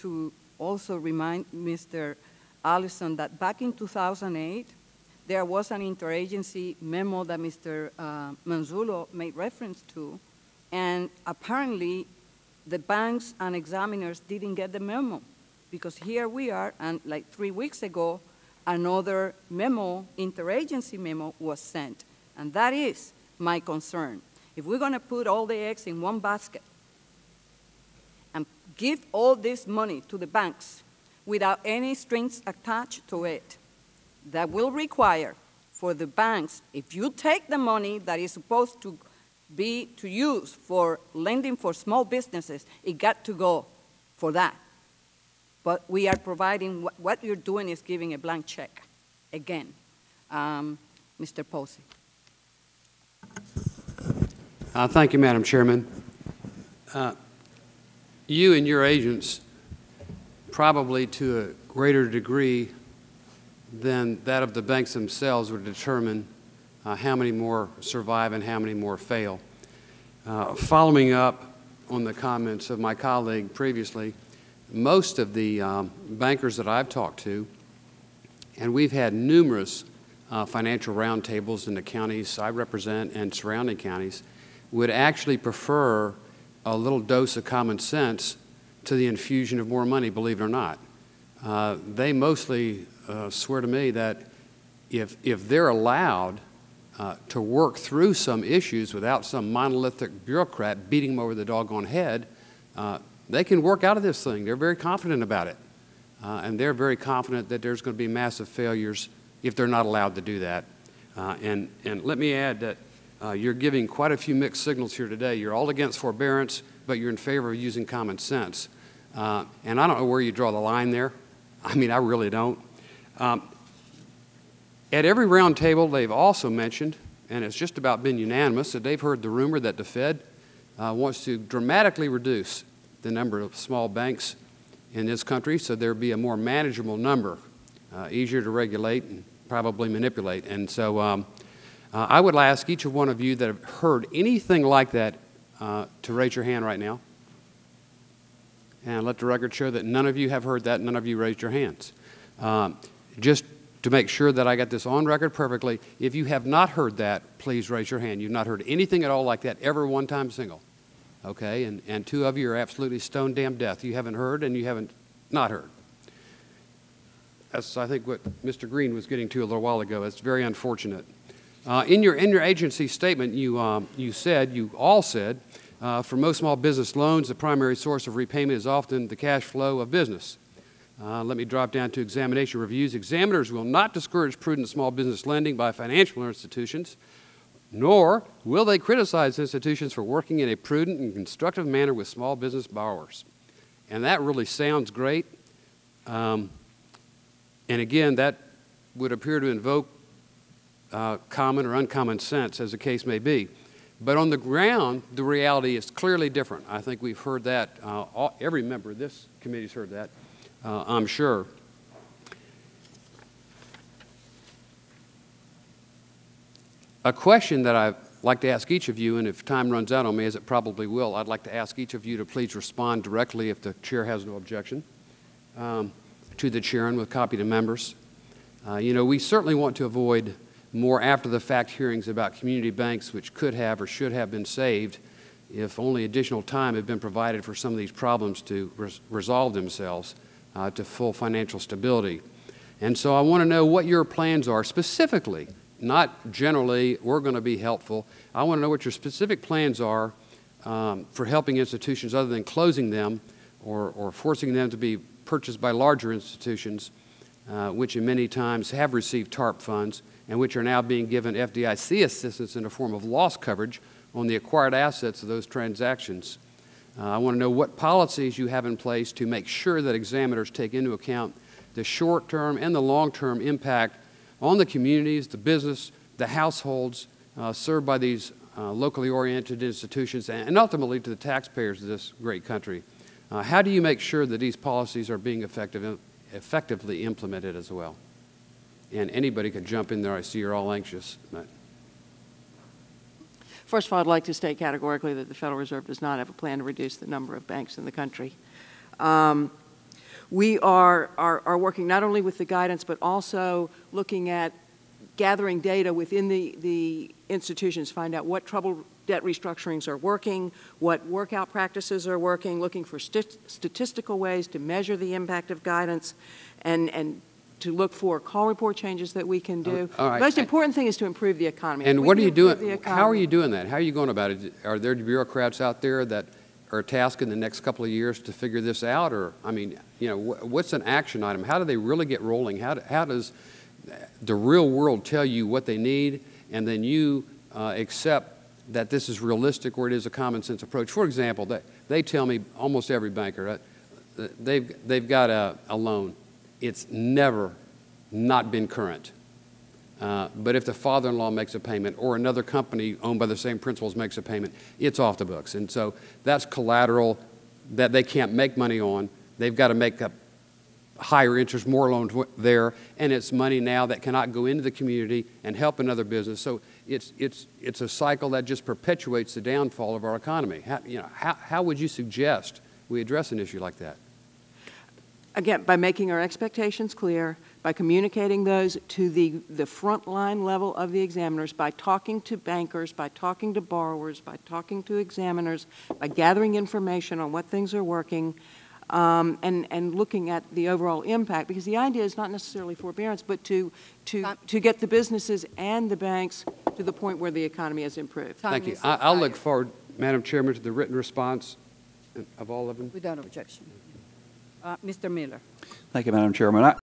to also remind Mr. Allison that back in 2008, there was an interagency memo that Mr. Manzullo made reference to, and apparently the banks and examiners didn't get the memo, because here we are, and like 3 weeks ago, another memo, interagency memo, was sent. And that is my concern. If we're going to put all the eggs in one basket and give all this money to the banks without any strings attached to it, that will require for the banks, if you take the money that is supposed to be to use for lending for small businesses, it got to go for that. But we are providing, what you're doing is giving a blank check again. Mr. Posey. Thank you, Madam Chairman. You and your agents, probably to a greater degree than that of the banks themselves, would determine how many more survive and how many more fail. Following up on the comments of my colleague previously, most of the bankers that I've talked to, and we've had numerous financial roundtables in the counties I represent and surrounding counties, would actually prefer a little dose of common sense to the infusion of more money, believe it or not. They mostly swear to me that if they're allowed to work through some issues without some monolithic bureaucrat beating them over the doggone head, they can work out of this thing. They're very confident about it. And they're very confident that there's going to be massive failures if they're not allowed to do that. And let me add that you're giving quite a few mixed signals here today. You're all against forbearance, but you're in favor of using common sense. And I don't know where you draw the line there. I mean, I really don't. At every round table, they've also mentioned, and it's just about been unanimous, that they've heard the rumor that the Fed wants to dramatically reduce the number of small banks in this country, so there would be a more manageable number, easier to regulate and probably manipulate. And so I would ask each of one of you that have heard anything like that to raise your hand right now. And let the record show that none of you have heard that, none of you raised your hands. Just to make sure that I got this on record perfectly, if you have not heard that, please raise your hand. You've not heard anything at all like that, ever one time single. Okay, and two of you are absolutely stone damn deaf. You haven't heard and you haven't not heard. That's, I think, what Mr. Green was getting to a little while ago. It's very unfortunate. In your agency statement, you all said, for most small business loans, the primary source of repayment is often the cash flow of business. Let me drop down to examination reviews. Examiners will not discourage prudent small business lending by financial institutions, nor will they criticize institutions for working in a prudent and constructive manner with small business borrowers. And that really sounds great. And again, that would appear to invoke common or uncommon sense, as the case may be. But on the ground, the reality is clearly different. I think we've heard that. Every member of this committee's heard that, I'm sure. A question that I'd like to ask each of you, and if time runs out on me, as it probably will, I'd like to ask each of you to please respond directly, if the chair has no objection, to the chair and with copy to members. You know, we certainly want to avoid more after-the-fact hearings about community banks which could have or should have been saved if only additional time had been provided for some of these problems to resolve themselves to full financial stability. And so I want to know what your plans are specifically. Not generally, we're going to be helpful. I want to know what your specific plans are for helping institutions other than closing them or forcing them to be purchased by larger institutions, which in many times have received TARP funds and which are now being given FDIC assistance in the form of loss coverage on the acquired assets of those transactions. I want to know what policies you have in place to make sure that examiners take into account the short-term and the long-term impact on the communities, the business, the households served by these locally oriented institutions, and ultimately to the taxpayers of this great country. How do you make sure that these policies are being effectively implemented as well? And anybody could jump in there. I see you're all anxious. But. First of all, I'd like to state categorically that the Federal Reserve does not have a plan to reduce the number of banks in the country. we are working not only with the guidance, but also looking at gathering data within the institutions, find out what trouble debt restructurings are working, what workout practices are working, looking for statistical ways to measure the impact of guidance, and to look for call report changes that we can do. All right. The most important thing is to improve the economy. And what are you doing? How are you doing that? How are you going about it? Are there bureaucrats out there that are tasked in the next couple of years to figure this out? Or, I mean, you know, what's an action item? How do they really get rolling? How does the real world tell you what they need, and then you accept that this is realistic or it is a common sense approach? For example, they tell me, almost every banker, they've got a loan. It's never not been current. But if the father-in-law makes a payment or another company owned by the same principals makes a payment, it's off the books. And so that's collateral that they can't make money on. They've got to make up higher interest, more loans there, and it's money now that cannot go into the community and help another business. So it's a cycle that just perpetuates the downfall of our economy. How would you suggest we address an issue like that? Again, by making our expectations clear, by communicating those to the frontline level of the examiners, by talking to bankers, by talking to borrowers, by talking to examiners, by gathering information on what things are working, and looking at the overall impact, because the idea is not necessarily forbearance, but to get the businesses and the banks to the point where the economy has improved. Thank you. I'll look forward, Madam Chairman, to the written response of all of them. Without objection. Mr. Miller. Thank you, Madam Chairman. I,